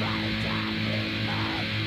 Find time in love.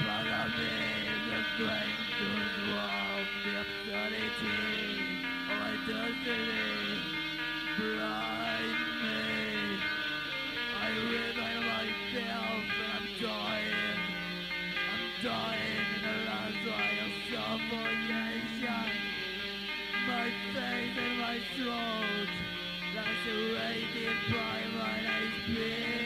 follow me, the strength to dwarf the absurdity of my destiny. Blind me, I realize myself that I'm dying in the last line of suffocation. My face and my throat, lacerated by my speaker.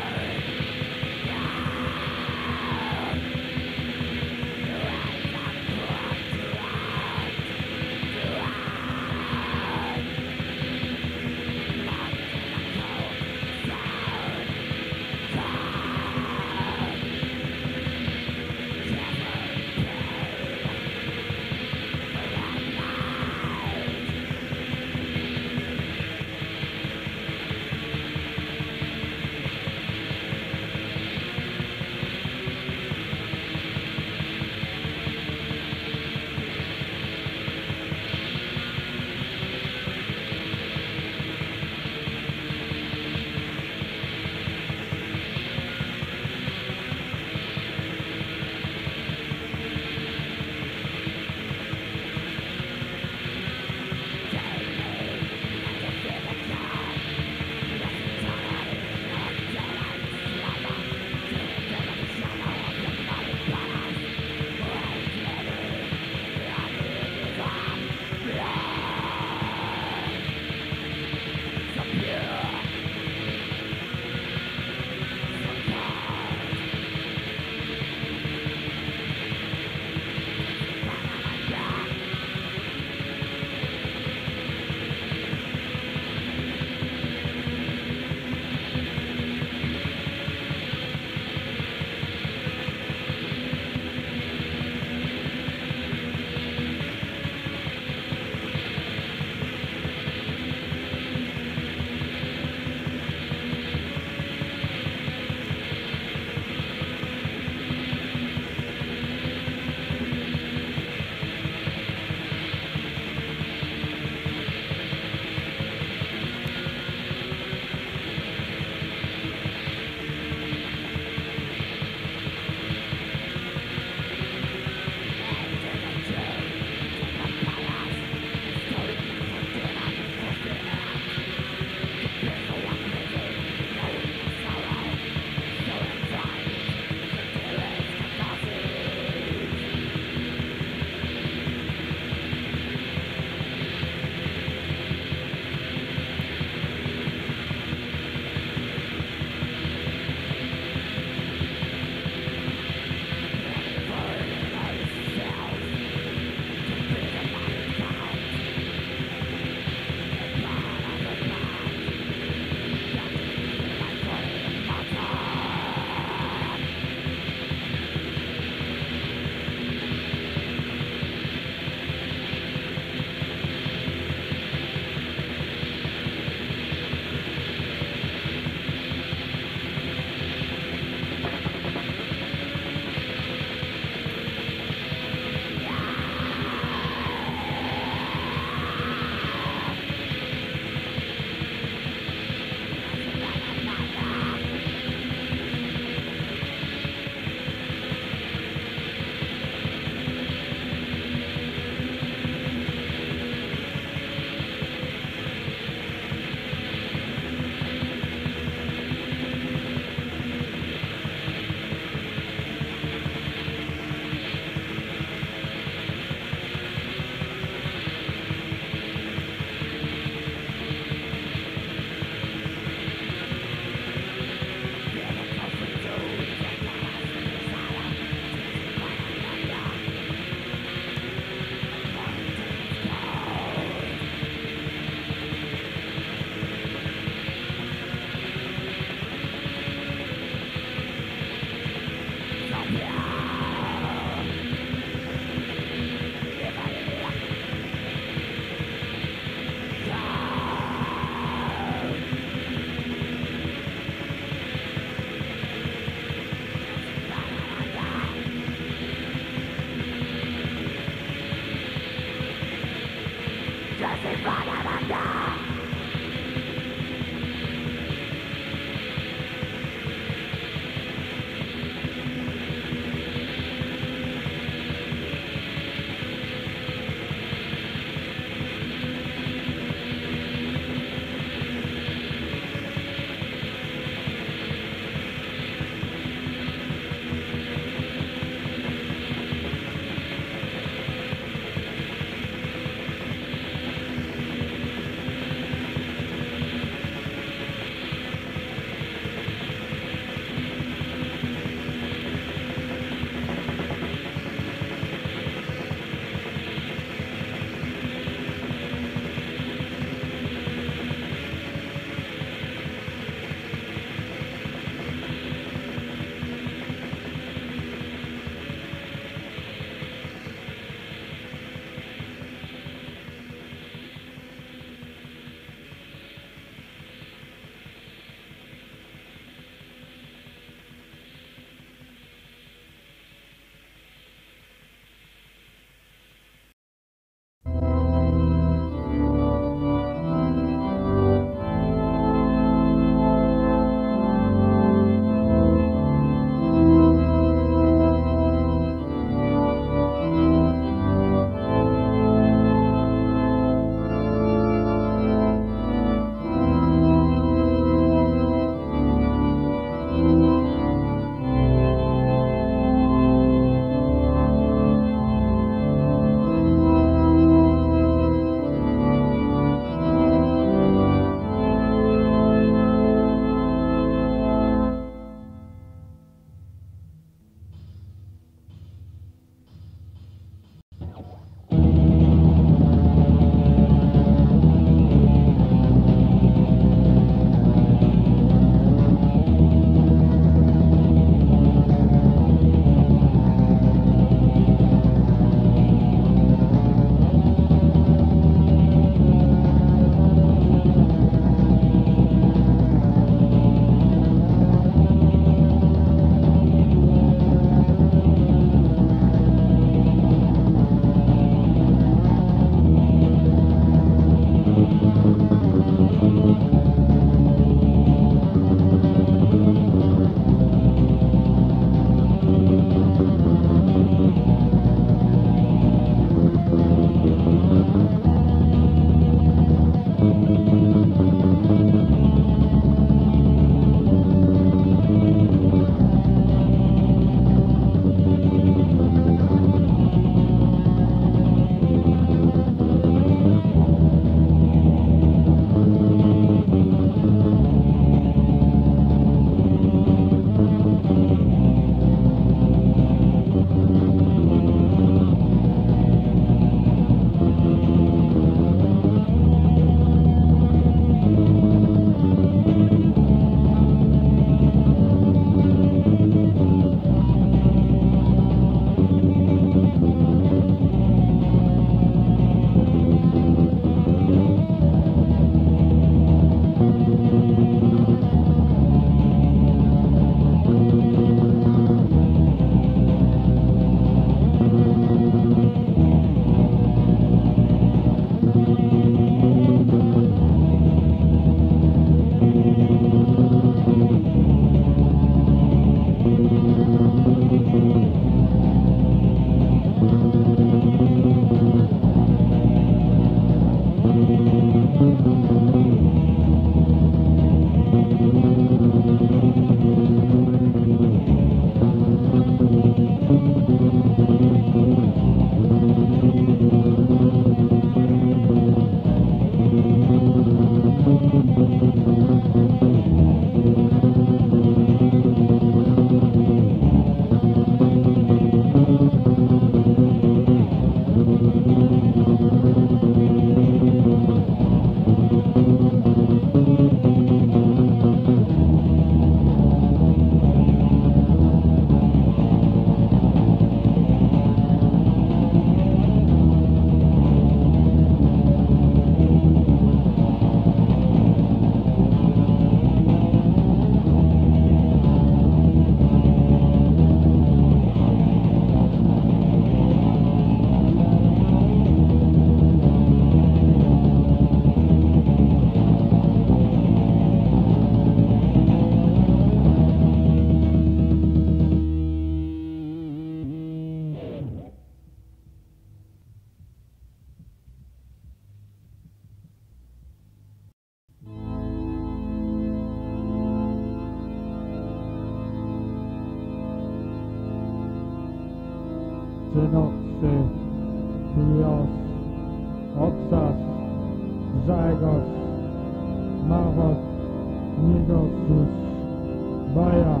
Sokrates, Baya,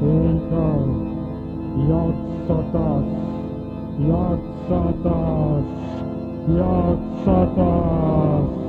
Henta, Yat Satas, Yat Satas, Yat Satas.